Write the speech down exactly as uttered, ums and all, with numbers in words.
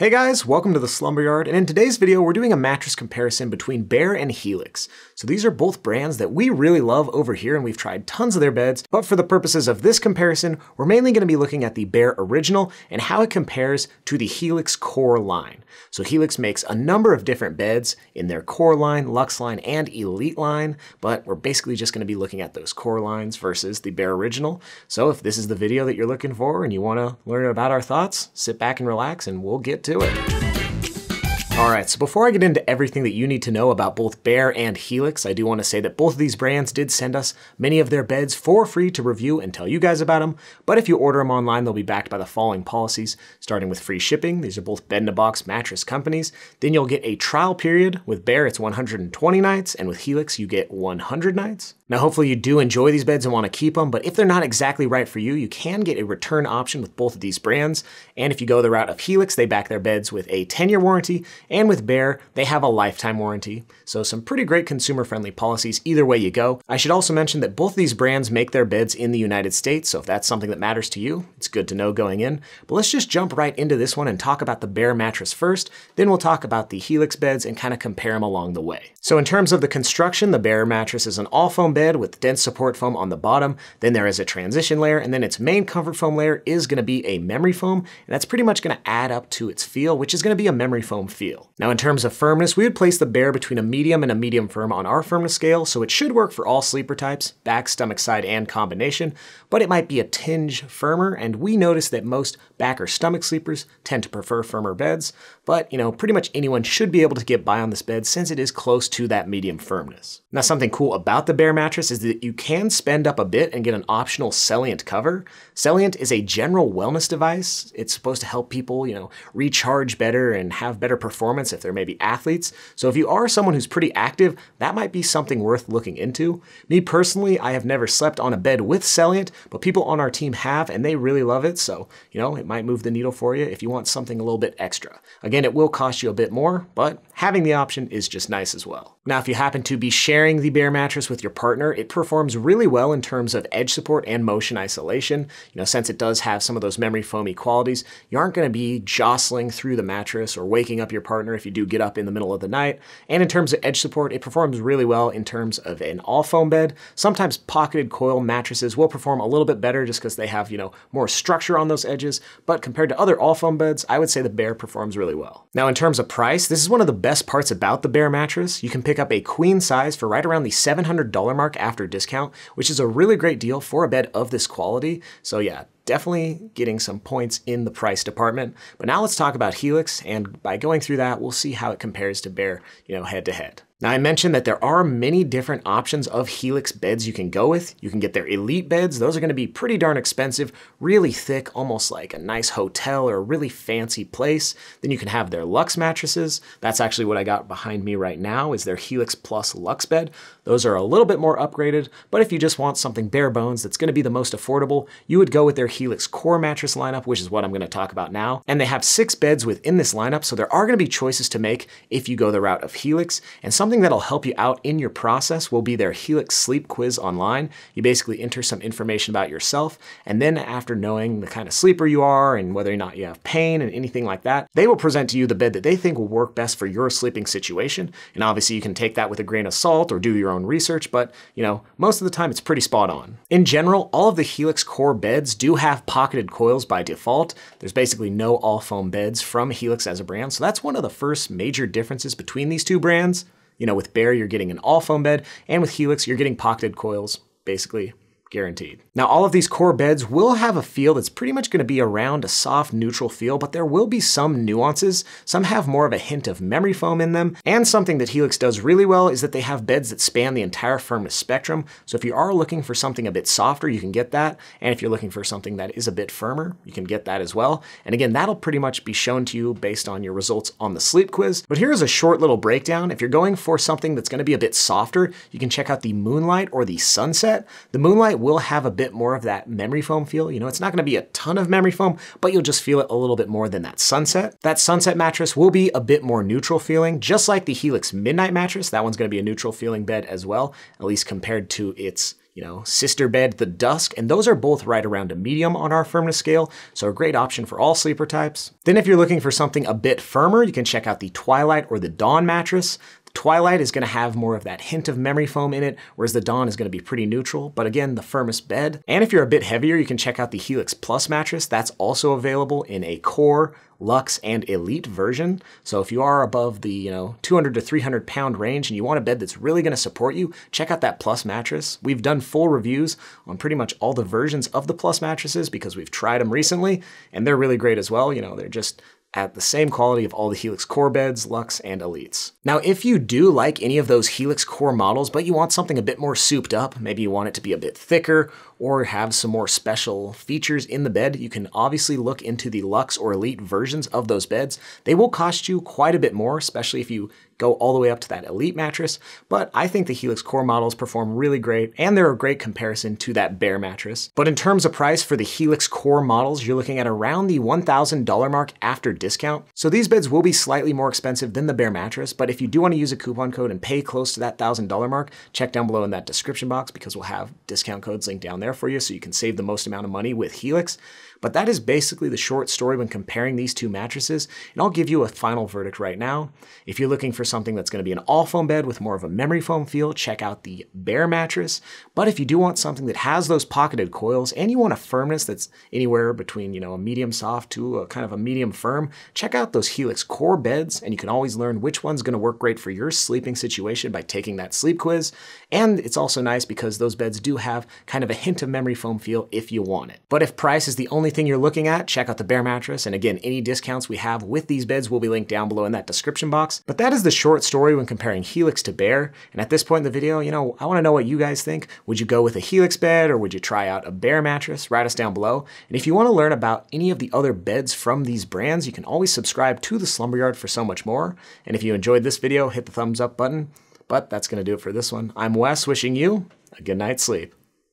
Hey guys, welcome to the Slumberyard, and in today's video we're doing a mattress comparison between Bear and Helix. So these are both brands that we really love over here and we've tried tons of their beds, but for the purposes of this comparison, we're mainly going to be looking at the Bear Original and how it compares to the Helix Core line. So Helix makes a number of different beds in their Core line, Lux line, and Elite line, but we're basically just going to be looking at those Core lines versus the Bear Original. So if this is the video that you're looking for and you want to learn about our thoughts, sit back and relax and we'll get to do it. Alright, so before I get into everything that you need to know about both Bear and Helix, I do want to say that both of these brands did send us many of their beds for free to review and tell you guys about them, but if you order them online, they'll be backed by the following policies, starting with free shipping. These are both bed-in-a-box mattress companies. Then you'll get a trial period. With Bear, it's one hundred twenty nights, and with Helix, you get one hundred nights. Now, hopefully you do enjoy these beds and want to keep them, but if they're not exactly right for you, you can get a return option with both of these brands, and if you go the route of Helix, they back their beds with a ten-year warranty, and with Bear, they have a lifetime warranty. So some pretty great consumer-friendly policies either way you go. I should also mention that both of these brands make their beds in the United States, so if that's something that matters to you, it's good to know going in. But let's just jump right into this one and talk about the Bear mattress first, then we'll talk about the Helix beds and kind of compare them along the way. So in terms of the construction, the Bear mattress is an all-foam bed with dense support foam on the bottom, then there is a transition layer, and then its main comfort foam layer is going to be a memory foam, and that's pretty much going to add up to its feel, which is going to be a memory foam feel. Now in terms of firmness, we would place the Bear between a medium and a medium firm on our firmness scale, so it should work for all sleeper types, back, stomach, side, and combination, but it might be a tinge firmer, and we notice that most back or stomach sleepers tend to prefer firmer beds, but you know, pretty much anyone should be able to get by on this bed since it is close to that medium firmness. Now something cool about the Bear mattress is that you can spend up a bit and get an optional Celliant cover. Celliant is a general wellness device. It's supposed to help people, you know, recharge better and have better performance performance if they're maybe athletes. So if you are someone who's pretty active, that might be something worth looking into. Me personally, I have never slept on a bed with Celliant, but people on our team have and they really love it. So, you know, it might move the needle for you if you want something a little bit extra. Again, it will cost you a bit more, but having the option is just nice as well. Now, if you happen to be sharing the Bear mattress with your partner, it performs really well in terms of edge support and motion isolation. You know, since it does have some of those memory foamy qualities, you aren't going to be jostling through the mattress or waking up your partner if you do get up in the middle of the night. And in terms of edge support, it performs really well in terms of an all foam bed. Sometimes pocketed coil mattresses will perform a little bit better just because they have, you know, more structure on those edges. But compared to other all foam beds, I would say the Bear performs really well. Now, in terms of price, this is one of the best parts about the Bear mattress. You can pick up a queen size for right around the seven hundred dollar mark after discount, which is a really great deal for a bed of this quality. So yeah, definitely getting some points in the price department. But now let's talk about Helix, and by going through that, we'll see how it compares to Bear, you know, head to head. Now I mentioned that there are many different options of Helix beds you can go with. You can get their Elite beds. Those are going to be pretty darn expensive, really thick, almost like a nice hotel or a really fancy place. Then you can have their Lux mattresses. That's actually what I got behind me right now is their Helix Plus Lux bed. Those are a little bit more upgraded, but if you just want something bare bones that's going to be the most affordable, you would go with their Helix Core mattress lineup, which is what I'm going to talk about now. And they have six beds within this lineup, so there are going to be choices to make if you go the route of Helix. And some Something that'll help you out in your process will be their Helix Sleep Quiz online. You basically enter some information about yourself, and then after knowing the kind of sleeper you are and whether or not you have pain and anything like that, they will present to you the bed that they think will work best for your sleeping situation. And obviously you can take that with a grain of salt or do your own research, but you know, most of the time it's pretty spot on. In general, all of the Helix Core beds do have pocketed coils by default. There's basically no all-foam beds from Helix as a brand, so that's one of the first major differences between these two brands. You know, with Bear, you're getting an all foam bed, and with Helix, you're getting pocketed coils, basically guaranteed. Now, all of these Core beds will have a feel that's pretty much going to be around a soft, neutral feel, but there will be some nuances. Some have more of a hint of memory foam in them, and something that Helix does really well is that they have beds that span the entire firmness spectrum, so if you are looking for something a bit softer, you can get that, and if you're looking for something that is a bit firmer, you can get that as well, and again, that'll pretty much be shown to you based on your results on the sleep quiz, but here's a short little breakdown. If you're going for something that's going to be a bit softer, you can check out the Moonlight or the Sunset. The Moonlight will have a bit more of that memory foam feel. You know, it's not going to be a ton of memory foam, but you'll just feel it a little bit more than that Sunset. That Sunset mattress will be a bit more neutral feeling, just like the Helix Midnight mattress. That one's going to be a neutral feeling bed as well, at least compared to its, you know, sister bed, the Dusk, and those are both right around a medium on our firmness scale, so a great option for all sleeper types. Then if you're looking for something a bit firmer, you can check out the Twilight or the Dawn mattress. Twilight is going to have more of that hint of memory foam in it, whereas the Dawn is going to be pretty neutral, but again, the firmest bed. And if you're a bit heavier, you can check out the Helix Plus mattress. That's also available in a Core, Lux, and Elite version. So if you are above the, you know, two hundred to three hundred pound range and you want a bed that's really going to support you, check out that Plus mattress. We've done full reviews on pretty much all the versions of the Plus mattresses because we've tried them recently, and they're really great as well. You know, they're just at the same quality of all the Helix Core beds, Lux, and Elites. Now, if you do like any of those Helix Core models, but you want something a bit more souped up, maybe you want it to be a bit thicker or have some more special features in the bed, you can obviously look into the Lux or Elite versions of those beds. They will cost you quite a bit more, especially if you go all the way up to that Elite mattress, but I think the Helix Core models perform really great, and they're a great comparison to that Bear mattress. But in terms of price for the Helix Core models, you're looking at around the one thousand dollar mark after discount. So these beds will be slightly more expensive than the Bear mattress, but if you do want to use a coupon code and pay close to that one thousand dollar mark, check down below in that description box because we'll have discount codes linked down there for you so you can save the most amount of money with Helix. But that is basically the short story when comparing these two mattresses, and I'll give you a final verdict right now. If you're looking for something that's going to be an all-foam bed with more of a memory foam feel, check out the Bear mattress. But if you do want something that has those pocketed coils and you want a firmness that's anywhere between, you know, a medium soft to a kind of a medium firm, check out those Helix Core beds, and you can always learn which one's going to work great for your sleeping situation by taking that sleep quiz. And it's also nice because those beds do have kind of a hint of memory foam feel if you want it. But if price is the only thing you're looking at, check out the Bear mattress, and again, any discounts we have with these beds will be linked down below in that description box. But that is the short story when comparing Helix to Bear, and at this point in the video, you know, I want to know what you guys think. Would you go with a Helix bed, or would you try out a Bear mattress? Write us down below. And if you want to learn about any of the other beds from these brands, you can always subscribe to the Slumberyard for so much more. And if you enjoyed this video, hit the thumbs up button. But that's going to do it for this one. I'm Wes, wishing you a good night's sleep.